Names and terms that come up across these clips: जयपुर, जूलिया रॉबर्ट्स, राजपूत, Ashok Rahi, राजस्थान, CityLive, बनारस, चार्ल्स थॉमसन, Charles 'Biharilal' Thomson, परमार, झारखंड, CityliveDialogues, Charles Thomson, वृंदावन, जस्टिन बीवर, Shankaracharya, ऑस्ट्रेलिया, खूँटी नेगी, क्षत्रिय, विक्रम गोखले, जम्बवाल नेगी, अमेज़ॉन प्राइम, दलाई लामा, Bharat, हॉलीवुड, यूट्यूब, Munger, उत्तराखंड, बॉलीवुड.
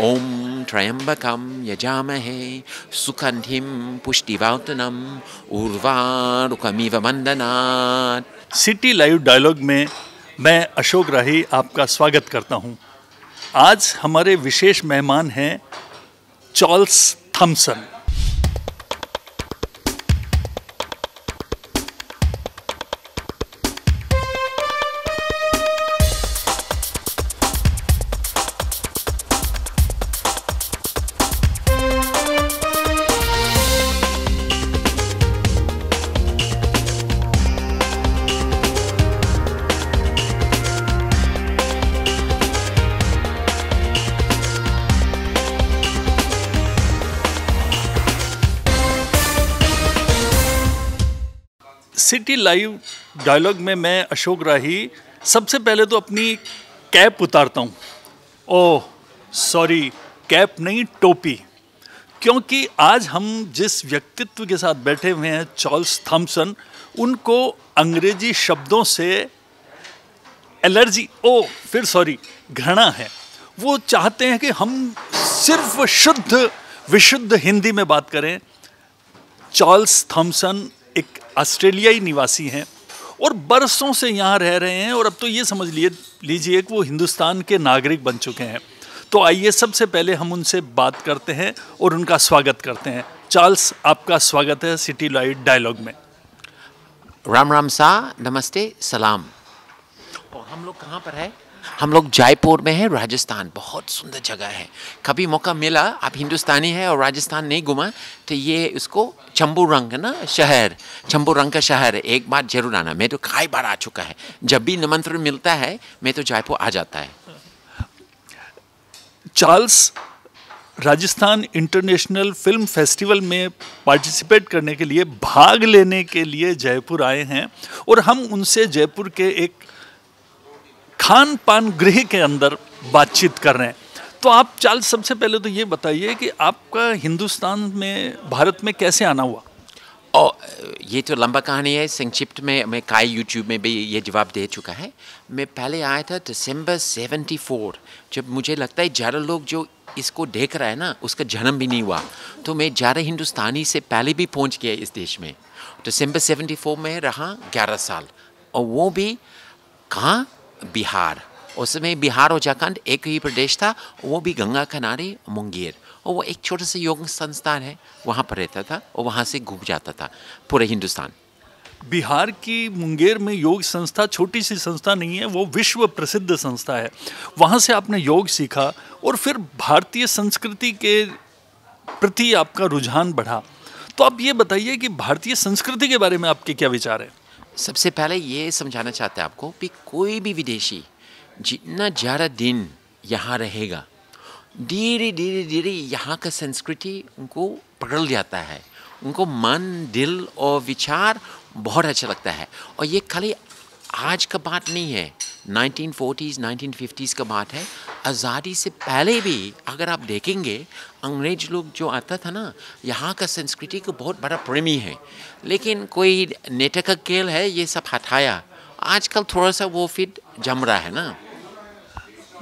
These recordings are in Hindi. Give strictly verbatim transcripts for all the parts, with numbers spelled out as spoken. Om Triambakam Yajamahe Sukandhim Pushtivautanam Urvarukamiva Mandanat। City live dialogue में मैं अशोक राही आपका स्वागत करता हूं। आज हमारे विशेष मेहमान हैं चार्ल्स थॉमसन। City live dialogue में मैं अशोक राही सबसे पहले तो अपनी कैप उतारता हूँ। ओह सॉरी, कैप नहीं टोपी, क्योंकि आज हम जिस व्यक्तित्व के साथ बैठे हुए हैं चार्ल्स थॉमसन, उनको अंग्रेजी शब्दों से एलर्जी, ओ फिर सॉरी घृणा है। वो चाहते हैं कि हम सिर्फ शुद्ध विशुद्ध हिंदी में बात करें। चार्ल्स थॉमसन एक ऑस्ट्रेलियाई निवासी हैं और बरसों से यहाँ रह रहे हैं और अब तो ये समझ लिए लीजिए कि वो हिंदुस्तान के नागरिक बन चुके हैं। तो आइए सबसे पहले हम उनसे बात करते हैं और उनका स्वागत करते हैं। चार्ल्स, आपका स्वागत है सिटी लाइव डायलॉग में। राम राम सा, नमस्ते, सलाम। और हम लोग कहाँ पर है? हम लोग जयपुर में हैं, राजस्थान। बहुत सुंदर जगह है। कभी मौका मिला, आप हिंदुस्तानी है और राजस्थान नहीं घुमा तो ये उसको चंबू रंग ना शहर, चंबू रंग का शहर, एक बार जरूर आना। मैं तो कई बार आ चुका है, जब भी निमंत्रण मिलता है मैं तो जयपुर आ जाता है। Charles, राजस्थान international film festival में पार्टिसिपेट करने के लिए, भाग लेने के लिए जयपुर आए हैं और हम उनसे जयपुर के एक खान पान गृह के अंदर बातचीत कर रहे हैं। तो आप चार्ल्स सबसे पहले तो ये बताइए कि आपका हिंदुस्तान में, भारत में कैसे आना हुआ? ओ, ये तो लंबा कहानी है। संक्षिप्त में मैं कई यूट्यूब में भी ये जवाब दे चुका है। मैं पहले आया था दिसंबर सेवेंटी फोर, जब मुझे लगता है ज़्यादा लोग जो इसको देख रहा है ना उसका जन्म भी नहीं हुआ, तो मैं ज़्यादा हिंदुस्तानी से पहले भी पहुँच गया इस देश में। दिसंबर सेवेंटी फोर में रहा ग्यारह साल, और वो भी कहाँ? बिहार। उस समय बिहार और झारखंड एक ही प्रदेश था, वो भी गंगा किनारे मुंगेर, और वो एक छोटे से योग संस्थान है, वहाँ पर रहता था और वहाँ से घूम जाता था पूरे हिंदुस्तान। बिहार की मुंगेर में योग संस्था छोटी सी संस्था नहीं है, वो विश्व प्रसिद्ध संस्था है। वहाँ से आपने योग सीखा और फिर भारतीय संस्कृति के प्रति आपका रुझान बढ़ा। तो आप ये बताइए कि भारतीय संस्कृति के बारे में आपके क्या विचार हैं? सबसे पहले ये समझाना चाहते हैं आपको कि कोई भी विदेशी जितना ज़्यादा दिन यहाँ रहेगा, धीरे धीरे धीरे यहाँ का संस्कृति उनको पकड़ जाता है, उनको मन दिल और विचार बहुत अच्छा लगता है। और ये खाली आज का बात नहीं है, नाइनटीन फोर्टीज़, नाइनटीन फिफ्टीज़ का बात है। आज़ादी से पहले भी अगर आप देखेंगे, अंग्रेज लोग जो आता था ना, यहाँ का संस्कृति को बहुत बड़ा प्रेमी है, लेकिन कोई नेता का खेल है, ये सब हटाया। आजकल थोड़ा सा वो फिर जम रहा है ना।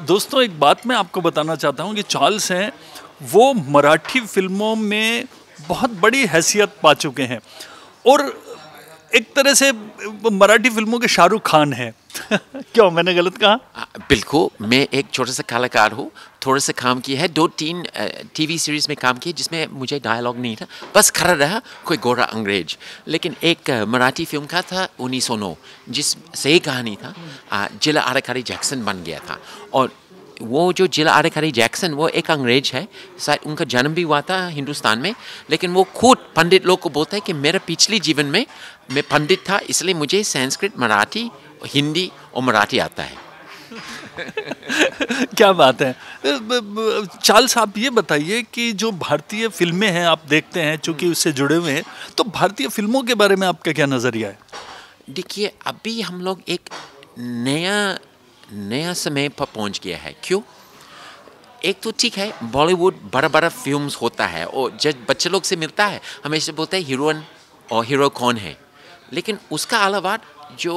दोस्तों, एक बात मैं आपको बताना चाहता हूँ कि चार्ल्स हैं वो मराठी फिल्मों में बहुत बड़ी हैसियत पा चुके हैं और एक तरह से मराठी फिल्मों के शाहरुख खान हैं। क्यों, मैंने गलत कहा? बिल्कुल, मैं एक छोटा सा कलाकार हूँ, थोड़ा सा काम किया है, दो तीन टीवी सीरीज़ में काम किया जिसमें मुझे डायलॉग नहीं था, बस खड़ा रहा कोई गोरा अंग्रेज। लेकिन एक मराठी फिल्म का था उन्नीस सौ नौ, जिस सही कहानी था, जिला आरकारी जैक्सन बन गया था। और वो जो जिला आरकारी जैक्सन, वो एक अंग्रेज है, शायद उनका जन्म भी हुआ था हिंदुस्तान में, लेकिन वो खुद पंडित लोग को बोलता है कि मेरा पिछले जीवन में मैं पंडित था, इसलिए मुझे संस्कृत, मराठी, हिंदी और मराठी आता है। क्या बात है। चार्ल्स, आप ये बताइए कि जो भारतीय फिल्में हैं आप देखते हैं, चूँकि उससे जुड़े हुए हैं, तो भारतीय फिल्मों के बारे में आपका क्या नज़रिया है? देखिए, अभी हम लोग एक नया नया समय पर पहुंच गया है। क्यों? एक तो ठीक है, बॉलीवुड बड़ा बड़ा फिल्म्स होता है और जब बच्चे लोग से मिलता है हमेशा बोलते हैं हीरोइन और हीरो कौन है, लेकिन उसका अलावा जो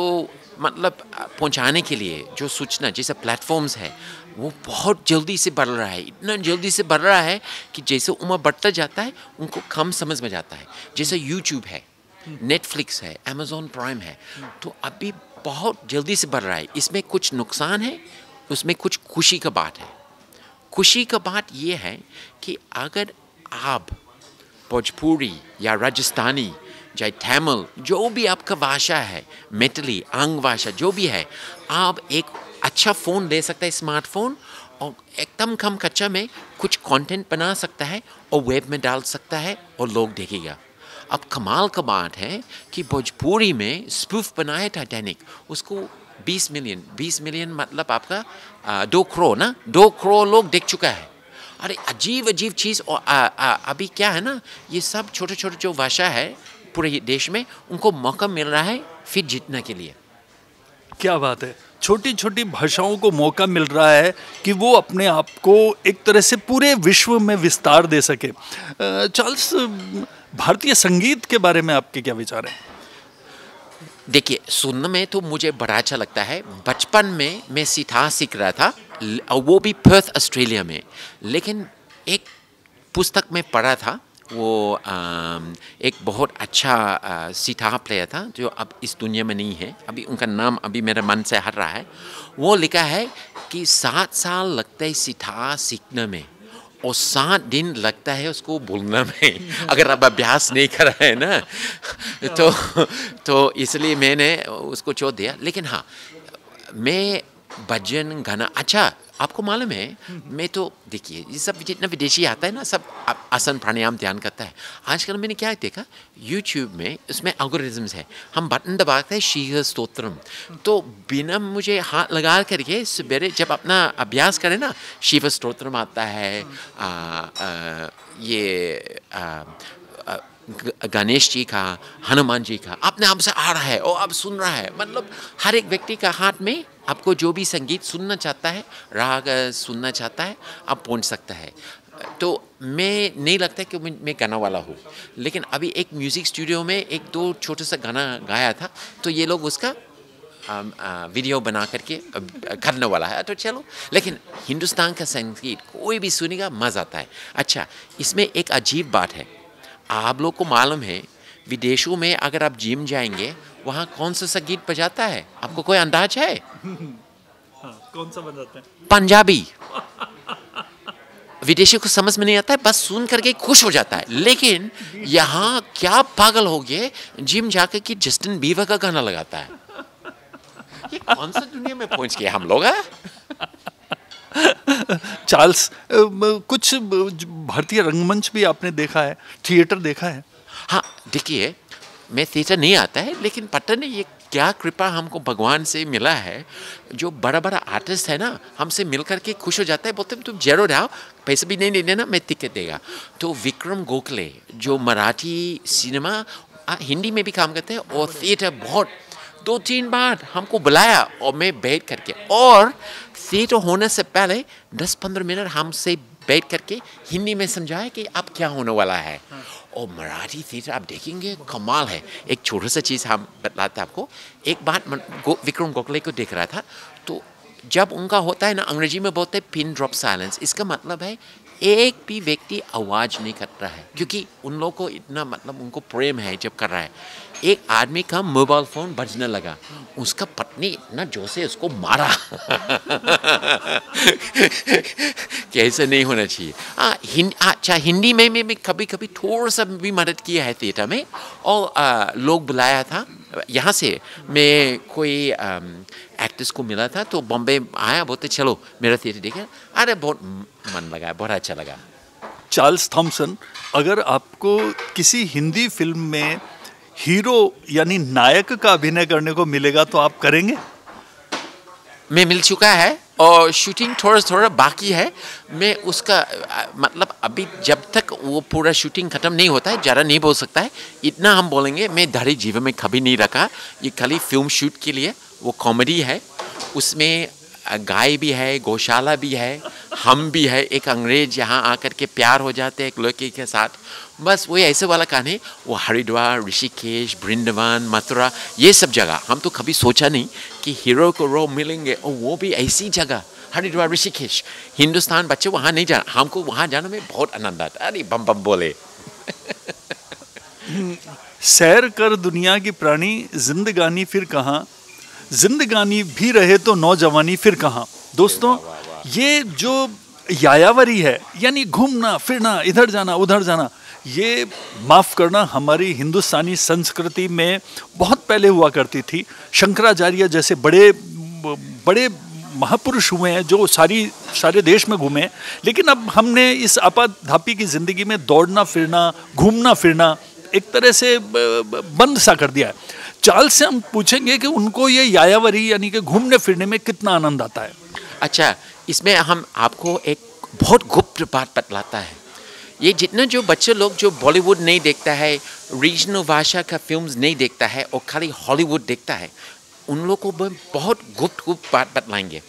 मतलब पहुंचाने के लिए जो सूचना जैसा प्लेटफॉर्म्स है वो बहुत जल्दी से बढ़ रहा है, इतना जल्दी से बढ़ रहा है कि जैसे उम्र बढ़ता जाता है उनको कम समझ में जाता है। जैसे यूट्यूब है, नेटफ्लिक्स है, अमेज़ॉन प्राइम है, तो अभी बहुत जल्दी से बढ़ रहा है। इसमें कुछ नुकसान है, उसमें कुछ खुशी का बात है। खुशी का बात ये है कि अगर आप भोजपुरी या राजस्थानी चाहे तमिल जो भी आपका भाषा है, मैथिली आंग भाषा जो भी है, आप एक अच्छा फ़ोन ले सकते हैं स्मार्टफोन, और एकदम कम खर्चा में कुछ कंटेंट बना सकता है और वेब में डाल सकता है और लोग देखेगा। अब कमाल का बात है कि भोजपुरी में स्पूफ बनाया टाइटैनिक, उसको बीस मिलियन बीस मिलियन मतलब आपका आ, दो करोड़ ना दो करोड़ लोग देख चुका है। अरे अजीब अजीब चीज़। और आ, आ, अभी क्या है ना, ये सब छोटे छोटे जो भाषा है पूरे देश में उनको मौका मिल रहा है फिर जीतने के लिए। क्या बात है, छोटी छोटी भाषाओं को मौका मिल रहा है कि वो अपने आप को एक तरह से पूरे विश्व में विस्तार दे सके। चार्ल्स, भारतीय संगीत के बारे में आपके क्या विचार हैं? देखिए, सुनने में तो मुझे बड़ा अच्छा लगता है। बचपन में मैं सितार सीख रहा था, वो भी पर्थ ऑस्ट्रेलिया में। लेकिन एक पुस्तक में पढ़ा था, वो आ, एक बहुत अच्छा सितार प्लेयर था जो अब इस दुनिया में नहीं है, अभी उनका नाम अभी मेरे मन से हट रहा है। वो लिखा है कि सात साल लगते हैं सितार सीखने में और सात दिन लगता है उसको बोलने में, अगर आप अभ्यास नहीं कर रहे हैं ना। तो तो इसलिए मैंने उसको छोड़ दिया। लेकिन हाँ, मैं भजन गाना, अच्छा आपको मालूम है, मैं तो देखिए ये सब जितना विदेशी आता है ना, सब आसन प्राणायाम ध्यान करता है। आजकल मैंने क्या देखा, यूट्यूब में उसमें एल्गोरिथम्स है, हम बटन दबाते हैं शीघ्र स्तोत्रम, तो बिना मुझे हाथ लगा करके सवेरे जब अपना अभ्यास करें ना, शिव स्तोत्रम आता है, आ, आ, ये आ, आ, गणेश जी का, हनुमान जी का, अपने आप से आ रहा है और आप सुन रहा है। मतलब हर एक व्यक्ति का हाथ में आपको जो भी संगीत सुनना चाहता है, राग सुनना चाहता है, आप पहुंच सकता है। तो मैं नहीं लगता कि मैं गाना वाला हूँ, लेकिन अभी एक म्यूज़िक स्टूडियो में एक दो छोटा सा गाना गाया था, तो ये लोग उसका आ, आ, वीडियो बना करके करने वाला है। तो चलो, लेकिन हिंदुस्तान का संगीत कोई भी सुनेगा, मज़ा आता है। अच्छा, इसमें एक अजीब बात है, आप लोग को मालूम है विदेशों में अगर आप जिम जाएंगे वहाँ कौन सा संगीत बजाता है, आपको कोई अंदाज है? हाँ, कौन सा बजाता है? पंजाबी। विदेशी को समझ में नहीं आता है, बस सुन करके खुश हो जाता है। लेकिन यहाँ क्या पागल हो गए, जिम जाकर के जस्टिन बीवर का गाना लगाता है। ये कौन सा दुनिया में पहुँच गए हम लोग हैं? चार्ल्स, कुछ भारतीय रंगमंच भी आपने देखा है, थिएटर देखा है? हाँ, देखिए मैं थिएटर नहीं आता है, लेकिन पता नहीं ये क्या कृपा हमको भगवान से मिला है, जो बड़ा बड़ा आर्टिस्ट है ना, हमसे मिल करके खुश हो जाता है, बोलते हैं तुम जरूर आओ, पैसे भी नहीं देने ना, मैं टिकट देगा। तो विक्रम गोखले जो मराठी सिनेमा हिंदी में भी काम करते हैं और थिएटर, बहुत दो तीन बार हमको बुलाया और मैं बैठ करके, और थिएटर होने से पहले दस पंद्रह मिनट हमसे बैठ करके हिंदी में समझाया कि अब क्या होने वाला है। और मराठी थिएटर आप देखेंगे, कमाल है। एक छोटा सा चीज़ हम बताते हैं आपको, एक बार गो, विक्रम गोखले को देख रहा था, तो जब उनका होता है ना, अंग्रेजी में बोलते हैं पिन ड्रॉप साइलेंस, इसका मतलब है एक भी व्यक्ति आवाज़ नहीं कर रहा है, क्योंकि उन लोगों को इतना मतलब उनको प्रेम है जब कर रहा है। एक आदमी का मोबाइल फ़ोन बजने लगा, उसका पत्नी इतना जोर से उसको मारा। कैसे नहीं होना चाहिए। हाँ, हिंद, अच्छा हिंदी में मैं कभी कभी थोड़ा सा भी मदद किया है थिएटर में, और आ, लोग बुलाया था यहाँ से, मैं कोई एक्ट्रेस को मिला था, तो बॉम्बे आया, बोलते चलो मेरा थिएटर देखा, अरे बहुत मन लगा, बहुत अच्छा लगा। चार्ल्स थॉम्सन, अगर आपको किसी हिंदी फिल्म में हीरो यानी नायक का अभिनय करने को मिलेगा तो आप करेंगे? मैं मिल चुका है और शूटिंग थोड़ा थोड़ा बाकी है। मैं उसका मतलब अभी जब तक वो पूरा शूटिंग ख़त्म नहीं होता है, ज़्यादा नहीं बोल सकता है। इतना हम बोलेंगे, मैं दाढ़ी जीवन में कभी नहीं रखा, ये खाली फिल्म शूट के लिए, वो कॉमेडी है, उसमें गाय भी है, गौशाला भी है, हम भी है। एक अंग्रेज यहाँ आकर के प्यार हो जाते हैं एक लड़की के साथ। बस वही ऐसे वाला कहानी। वो हरिद्वार, ऋषिकेश, वृंदावन, मथुरा, ये सब जगह हम तो कभी सोचा नहीं कि हीरो को रो मिलेंगे, और वो भी ऐसी जगह हरिद्वार, ऋषिकेश। हिंदुस्तान बच्चे वहाँ नहीं जाना, हमको वहाँ जाने में बहुत आनंद आता। अरे बम बम बोले। सैर कर दुनिया की प्राणी, जिंदगानी फिर कहाँ, जिंदगानी भी रहे तो नौजवानी फिर कहाँ। दोस्तों, ये जो यायावरी है, यानी घूमना फिरना, इधर जाना उधर जाना, ये माफ़ करना हमारी हिंदुस्तानी संस्कृति में बहुत पहले हुआ करती थी। शंकराचार्य जैसे बड़े बड़े महापुरुष हुए हैं जो सारी सारे देश में घूमे, लेकिन अब हमने इस आपाधापी की ज़िंदगी में दौड़ना फिरना, घूमना फिरना एक तरह से बंद सा कर दिया है। चार्ल्स से हम पूछेंगे कि उनको ये यायावरी यानी कि घूमने फिरने में कितना आनंद आता है। अच्छा, इसमें हम आपको एक बहुत गुप्त बात बतलाता है। ये जितना जो बच्चे लोग जो बॉलीवुड नहीं देखता है, रीजनल भाषा का फिल्म्स नहीं देखता है और खाली हॉलीवुड देखता है, उन लोगों को बहुत गुप्त गुप्त बात बतलाएंगे।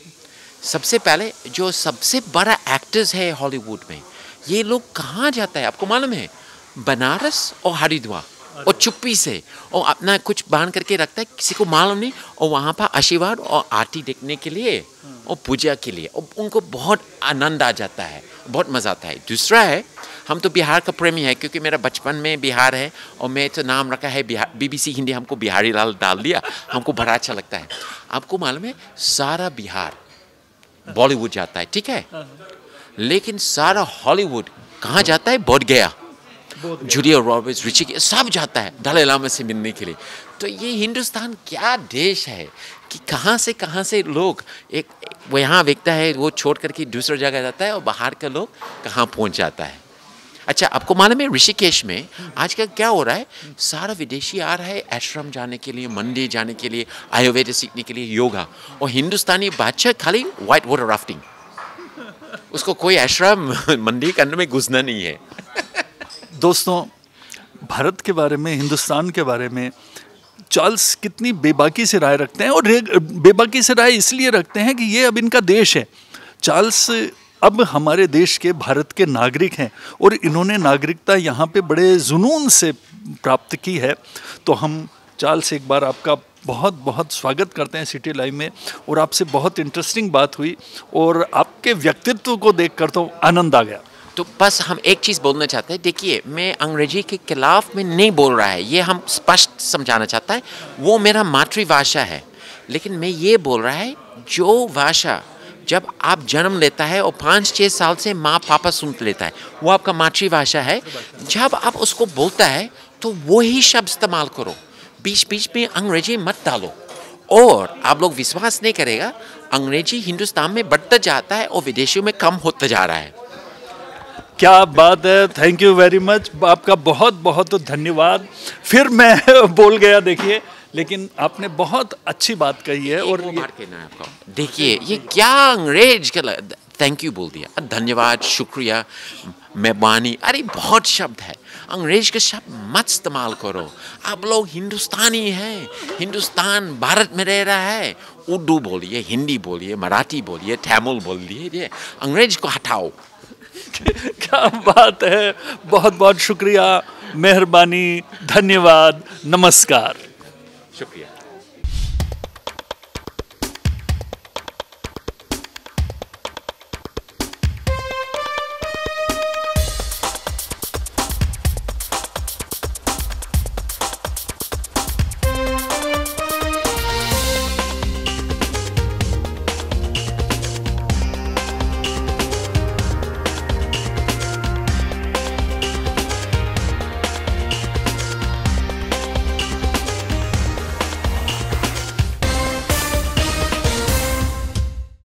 सबसे पहले जो सबसे बड़ा एक्टर्स है हॉलीवुड में, ये लोग कहाँ जाता है आपको मालूम है? बनारस और हरिद्वार, और चुप्पी से और अपना कुछ बांध करके रखता है, किसी को मालूम नहीं, और वहाँ पर आशीर्वाद और आरती देखने के लिए और पूजा के लिए, और उनको बहुत आनंद आ जाता है, बहुत मज़ा आता है। दूसरा है, हम तो बिहार का प्रेमी है, क्योंकि मेरा बचपन में बिहार है और मैं तो नाम रखा है बिहार, बीबीसी हिंदी हमको बिहारी लाल डाल दिया, हमको बड़ा अच्छा लगता है। आपको मालूम है सारा बिहार बॉलीवुड जाता है, ठीक है, लेकिन सारा हॉलीवुड कहाँ जाता है? बोध गया, जूलिया रॉबर्ट्स, ऋषिकेश, सब जाता है दलाई लामा से मिलने के लिए। तो ये हिंदुस्तान क्या देश है कि कहाँ से कहाँ से लोग, एक वो यहाँ देखता है वो छोड़ करके दूसरी जगह जाता है, और बाहर का लोग कहाँ पहुँच जाता है। अच्छा, आपको मालूम है ऋषिकेश में आजकल क्या हो रहा है? सारा विदेशी आ रहा है आश्रम जाने के लिए, मंदिर जाने के लिए, आयुर्वेद सीखने के लिए, योगा, और हिंदुस्तानी बादशाह खाली वाइट वाटर राफ्टिंग। उसको कोई आश्रम मंदिर करने में घुसना नहीं है। दोस्तों, भारत के बारे में, हिंदुस्तान के बारे में चार्ल्स कितनी बेबाकी से राय रखते हैं, और बेबाकी से राय इसलिए रखते हैं कि ये अब इनका देश है। चार्ल्स अब हमारे देश के, भारत के नागरिक हैं, और इन्होंने नागरिकता यहाँ पे बड़े जुनून से प्राप्त की है। तो हम चार्ल्स एक बार आपका बहुत बहुत स्वागत करते हैं सिटी लाइव में, और आपसे बहुत इंटरेस्टिंग बात हुई, और आपके व्यक्तित्व को देख कर तो आनंद आ गया। तो बस हम एक चीज़ बोलना चाहते हैं, देखिए मैं अंग्रेजी के खिलाफ में नहीं बोल रहा है, ये हम स्पष्ट समझाना चाहता है, वो मेरा मातृभाषा है। लेकिन मैं ये बोल रहा है, जो भाषा जब आप जन्म लेता है और पाँच छः साल से माँ पापा सुन लेता है, वो आपका मातृभाषा है। जब आप उसको बोलता है तो वही शब्द इस्तेमाल करो, बीच बीच में अंग्रेजी मत डालो। और आप लोग विश्वास नहीं करेगा, अंग्रेजी हिंदुस्तान में बढ़ता जाता है और विदेशों में कम होता जा रहा है। क्या बात है, थैंक यू वेरी मच, आपका बहुत बहुत धन्यवाद। फिर मैं बोल गया देखिए, लेकिन आपने बहुत अच्छी बात कही है। और देखिए ये क्या अंग्रेज का थैंक यू बोल दिया, धन्यवाद, शुक्रिया, मेहरबानी, अरे बहुत शब्द है, अंग्रेज के शब्द मत इस्तेमाल करो। आप लोग हिंदुस्तानी हैं, हिंदुस्तान भारत में रह रहा है, उर्दू बोलिए, हिंदी बोलिए, मराठी बोलिए, तमिल बोलिए, अंग्रेज को हटाओ। क्या बात है, बहुत बहुत शुक्रिया, मेहरबानी, धन्यवाद, नमस्कार, शुक्रिया।